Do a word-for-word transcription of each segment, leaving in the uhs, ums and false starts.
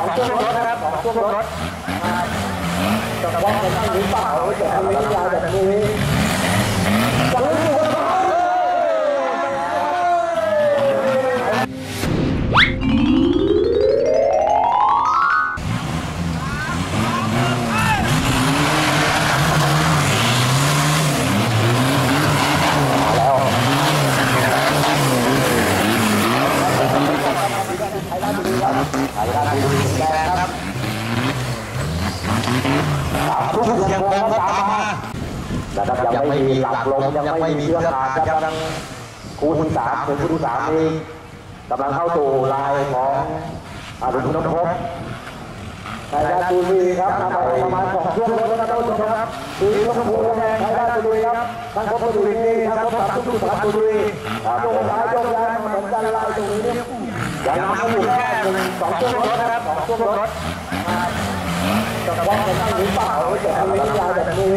สองเครื่องรถนะครับสองเครื่องรถแต่ว่าจะตั้งหรือเปล่าจะทำวิทยาแบบนี้จะรู้สึกว่ายังไม่มีหลักลมยังไม่มีเครื่องขาดยังคูณสามคูณคูณสามนี้กำลังเข้าสู่ลายของอรุณนพพลไทยราชบุรีครับนำไปประมาณสองเครื่องรถนะครับทุกท่านครับดูดีลงภูแดงไทยราชบุรีครับทั้งครบบุรีนี่ทั้งครบสามทุกสามบุรีโยงย้ายโยงย้ายเหมือนกันลายตรงนี้ยังนำอยู่แค่สองเครื่องรถนะครับสองเครื่องรถแต่ว่าจะตั้งหรือเปล่าจะทำวิทยาแบบนี้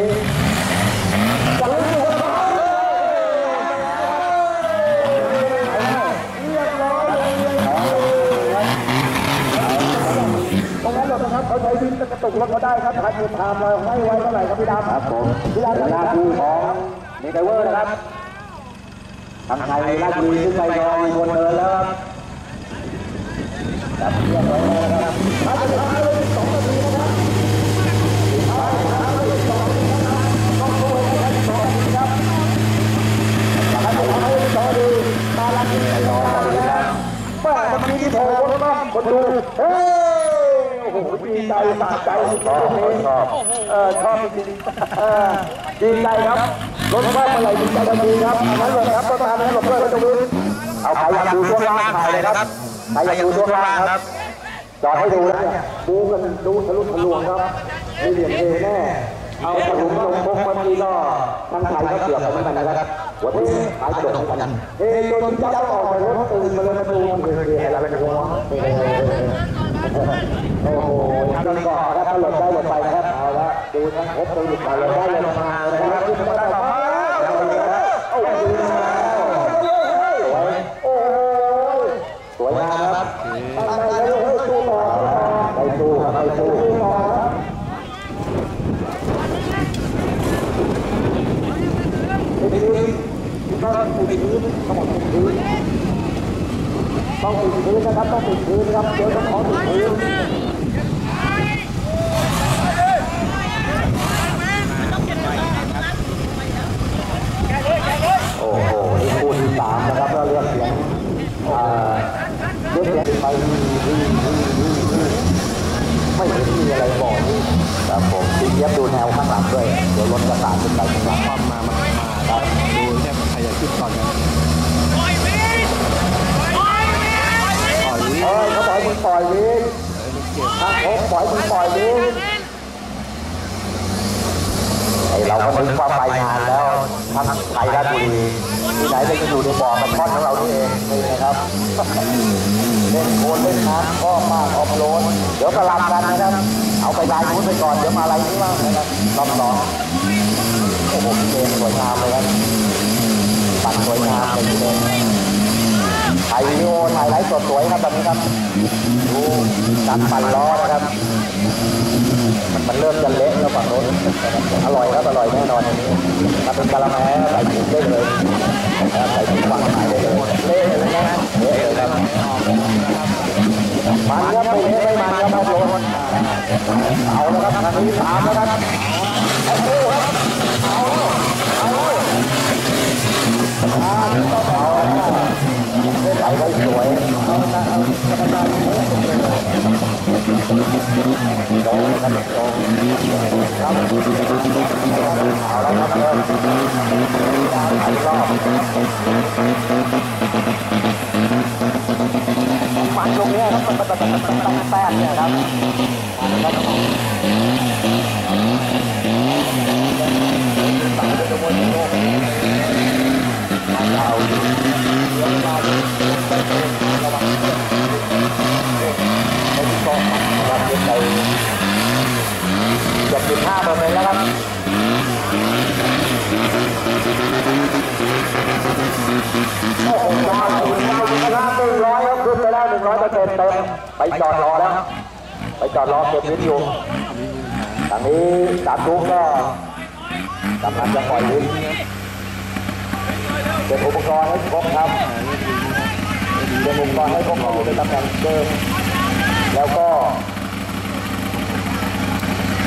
จะรู้สึกว่าเรียบร้อยเลยเพราะงั้นเรานะครับเขาใช้ที่กระตุกรถก็ได้ครับทางทางเราให้ไว้เท่าไหร่ครับพี่ดำครับผมพี่ดำหน้าที่ของเมกไกเวอร์นะครับทางไทยราชบุรีขึ้นไปลอยบนเนินแล้วครับจับเรียบร้อยแล้วครับมาถึงท้ายเลยสองนาทีนะครับป้าทำที่โถรถน้ำคนดูเฮ้ยโอ้โหดีใจสะใจสุดเลยเออชอบดีดีใจครับรถบ้านอะไรดีใจดีครับนั่นเลยครับประธานนะครับเพื่อนประตูเอาไปดูช่วงล่างถ่ายเลยครับถ่ายดูช่วงล่างครับจอดให้ดูนะดูกันดูทะลุทะลวงครับไม่เบี่ยงเบนแน่เอาขนมนมพกมันนี่ก็ทั้งไทยก็เกือบเหมือนกันนะครับวันนี้ขายขนมกันเฮ้ยโดนจับออกไปแล้วตื่นมาเลยตื่นมาเลยอะไรกันวะโอ้โหทำก่อนนะครับหลบได้หลบไปนะครับเอาละดูนะพบตัวหลุดมาหลบได้หลบมาเลยนะครับขึ้นมาได้หรอโอ้โหสวยงามครับไปเลยสู้ต่อไปสู้ไปสู้ต้องปูพื้นต้องปูพื้นต้องปูพื้นนะครับต้องปูพื้นนะครับเดี๋ยวต้องขอปูพื้นโอ้โหนี่ปูที่สามนะครับแล้วเลือกเสียงเลือกเสียงไปไม่เห็นมีอะไรบอกแต่ผมตีเย็บดูแนวข้างหลังด้วยเดี๋ยวรถจะสาดขึ้นไปข้างหลังคว่ำมาดูแค่ใครจะขึ้นก่อนกันปล่อยวินปล่อยวินปล่อยวินเขาปล่อยมึงปล่อยวินทางโค้งปล่อยมึงปล่อยวินไอเราก็นึกว่าไปงานแล้วทางไทยราชบุรีที่ไหนได้จะอยู่ในบ่อมันทอดของเรานี่เองนี่นะครับเล่นโคนเล่นน้ำก็มากออฟโรดเดี๋ยวกระลำกันนะครับเอาไปย้ายนู้นไปก่อนเดี๋ยวมาอะไรนี่บ้างนะครับลำสองโอ้โหเกมสวยงามเลยครับปั่นสวยงามเลยเกมถ่ายวิดีโอถ่ายไลฟ์สดสวยครับตอนนี้ครับดูการปั่นล้อนะครับมันมันเริ่มจะเละแล้วฝั่งโน้นอร่อยครับอร่อยแน่นอนอันนี้มาเป็นกะละแม่ใส่ถุงได้เลยใส่ถุงฝังได้เลยเละเลยนะเละเลยครับมันครับไปเละไปมันครับเอาล้นเอาแล้วครับนาทีสามแล้วครับเอาเอาได้ใส่ได้สวยเอาละเอาธรรมดาเลยโดนกันโดนครับเอาละครับฟันลงเนี่ยครับตั้งแต่ตั้งแปดเนี่ยครับเราเดินมาไปเดินระวังให้ดีก่อนนะครับเดินไปจับจุดห้าเปอร์เซ็นต์แล้วครับโอ้โหมาถึงมาถึงชนะหนึ่งร้อยครับขึ้นไปแล้วหนึ่งร้อยเปอร์เซ็นต์เต็มไปจอดรอแล้ว ไปจอดรอเก็บลิ้นอยู่ทางนี้ดาบดุ๊กก็กำลังจะปล่อยลิ้นเก็บอุปกรณ์ให้ครบครับเก็บอุปกรณ์ให้ครบอยู่ในตำแหน่งเดิมแล้วก็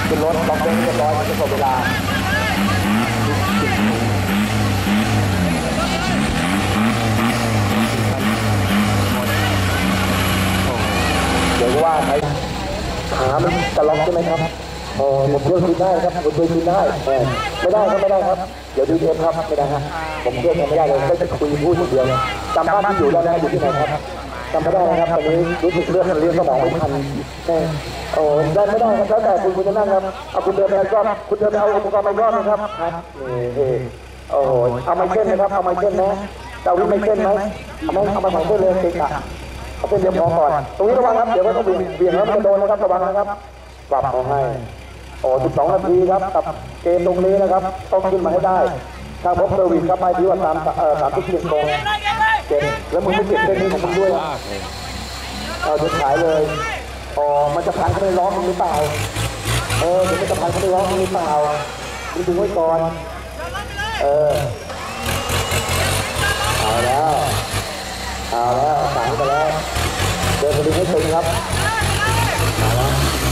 ขึ้นรถล็อกเก็ตเรียบร้อยจะจบเวลาเดี๋ยวว่าใครขามันจะล็อกใช่ไหมครับเออผมช่วยคิดได้ครับผมช่วยคิดได้ไม่ได้ครับไม่ได้ครับเดี๋ยวดูเทปครับไม่ได้ครับผมช่วยไม่ได้เลยก็จะคุยพูดคนเดียวจำบ้านที่อยู่ได้ไหมอยู่ที่ไหนครับจำไม่ได้นะครับตอนนี้รู้สึกเรื่องเรื่องสมองไม่ทันโอ้ได้ไม่ได้ครับแล้วแต่คุณคุณจะนั่งครับเอาคุณเดินไปก็คุณเดินไปเอาอุปกรณ์ไปก็นะครับโอ้โหเอาไม้เส้นนะครับเอาไม้เส้นนะเอาไม้เส้นไหมเอาไม้เอาไม้สองเส้นเลยเองค่ะเอาเป็นเรียบร้อยก่อนตรงนี้ระวังครับเดี๋ยวก็ต้องเบี่ยงแล้วมันโดนนะครับระวังนะครับปรับเอาให้โอ้สิบสองนาทีครับกับเกมตรงนี้นะครับต้องขึ้นมาให้ได้ทางพบเซอร์วิสครับไปที่ว่าสามเอ่อสามจุดหนึ่งตรงเก็บแล้วมึงไม่เก็บเส้นนี้ของมึงด้วยเอาจุดขายเลยอ๋อมันจะพันเขาไม่ร้องหรือเปล่าเออมันจะพันเขาไม่ร้องหรือเปล่าดูดูไว้ก่อนเออเอาแล้วเอาแล้วสามไปแล้วเดินไปดูให้ตึงครับ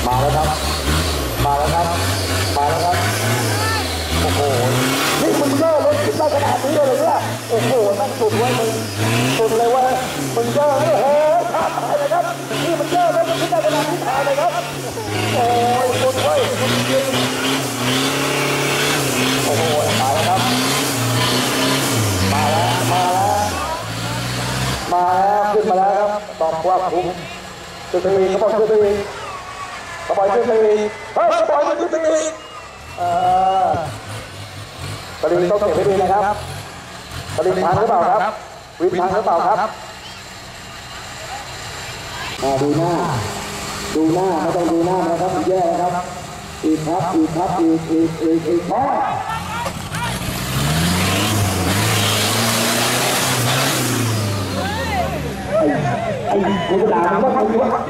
มาแล้วครับมาแล้วครับมาแล้วครับโอ้โหนี่มึงเยอะเลยได้ขนาดนี้เลยเหรอโอ้โหนั่งสุดไว้มึงสุดเลยว่ามึงเยอะเลยเฮ้ยท้าทายเลยครับนี่มึงเยอะเลยมึงได้ขนาดนี้ท้าทายเลยครับโอ้ยสุดไว้โอ้โหมาแล้วครับมาแล้วมาแล้วมาแล้วขึ้นมาแล้วครับตอบว่าคุ้มตัวตีเขาบอกตัวตีปล่อยตัวตีเฮ้ยปล่อยตัวตีเออตะลิงต้องเก็บให้ดีนะครับตะลิงพังหรือเปล่าครับวินพังหรือเปล่าครับดูหน้าดูหน้าไม่ต้องดูหน้านะครับแย่ครับอีกครับอีกครับอีกอีกอีกอีกครับไอ้ไอ้กูด่ามันว่า